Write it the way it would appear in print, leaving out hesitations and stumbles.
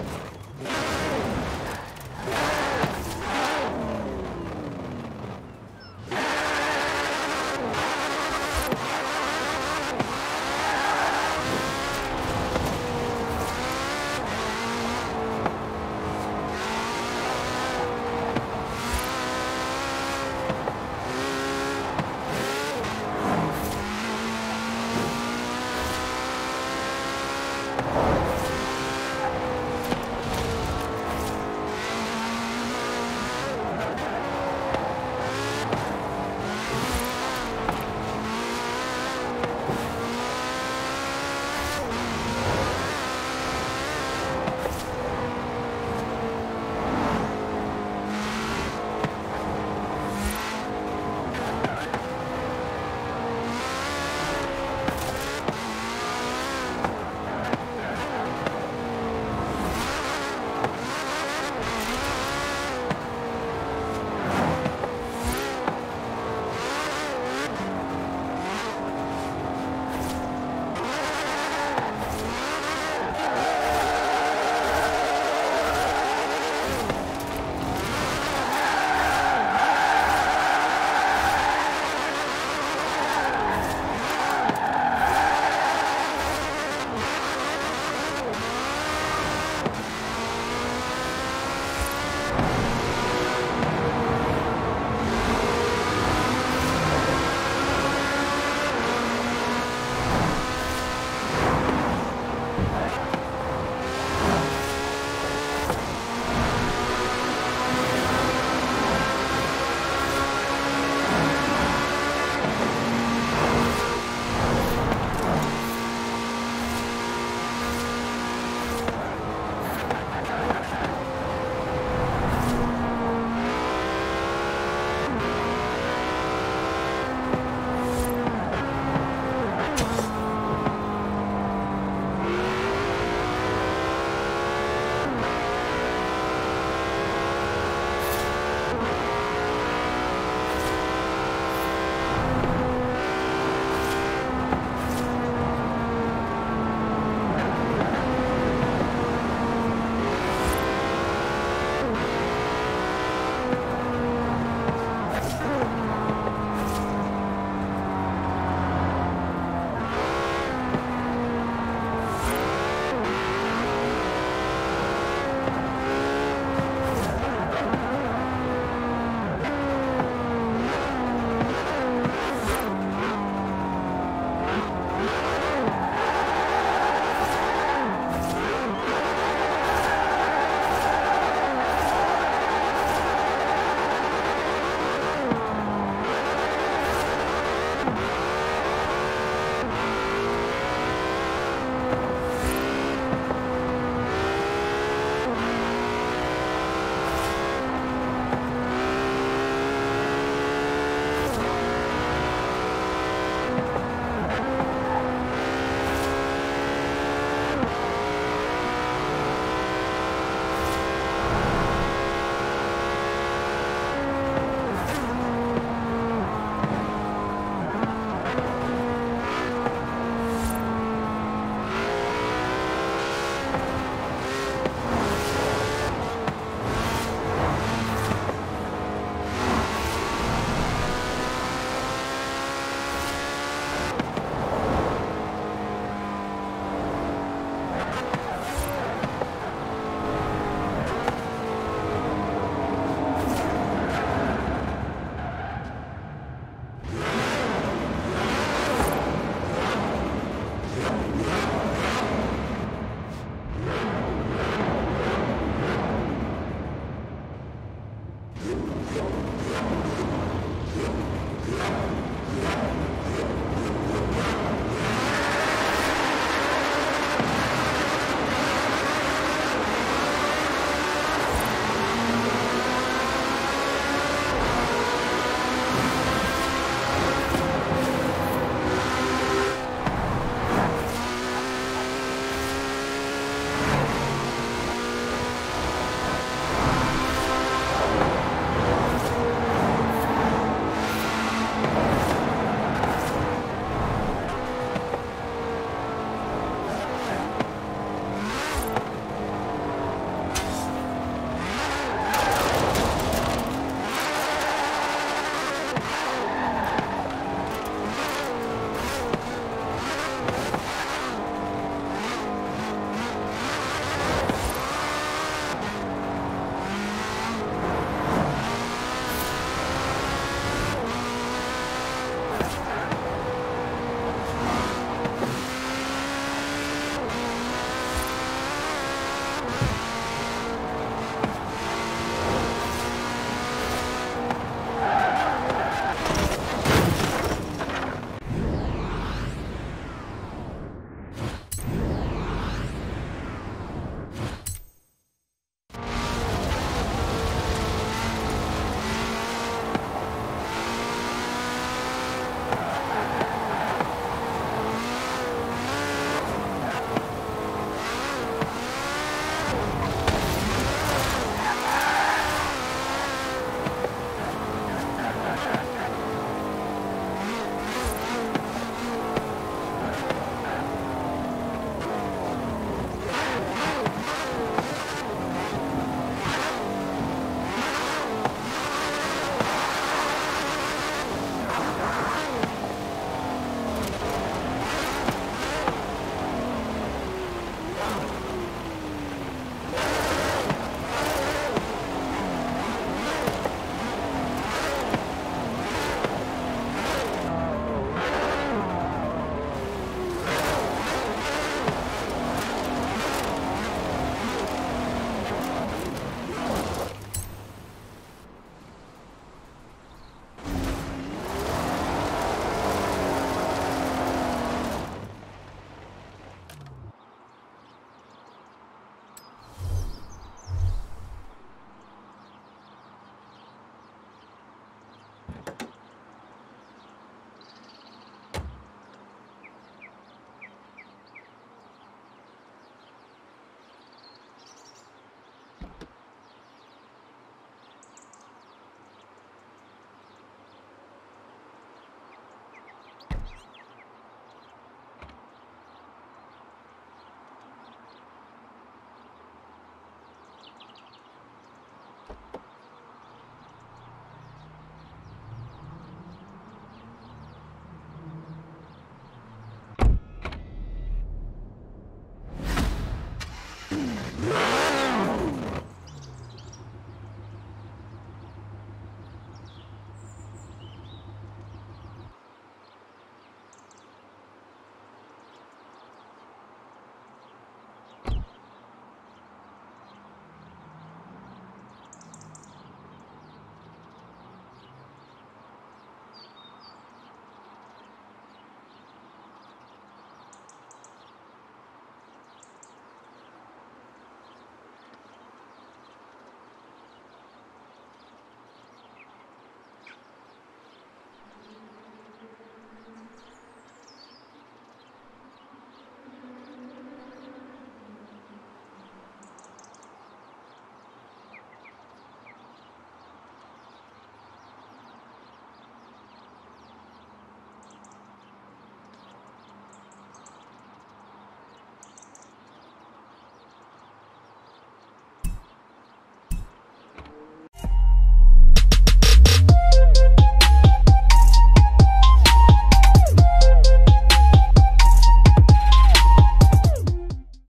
No.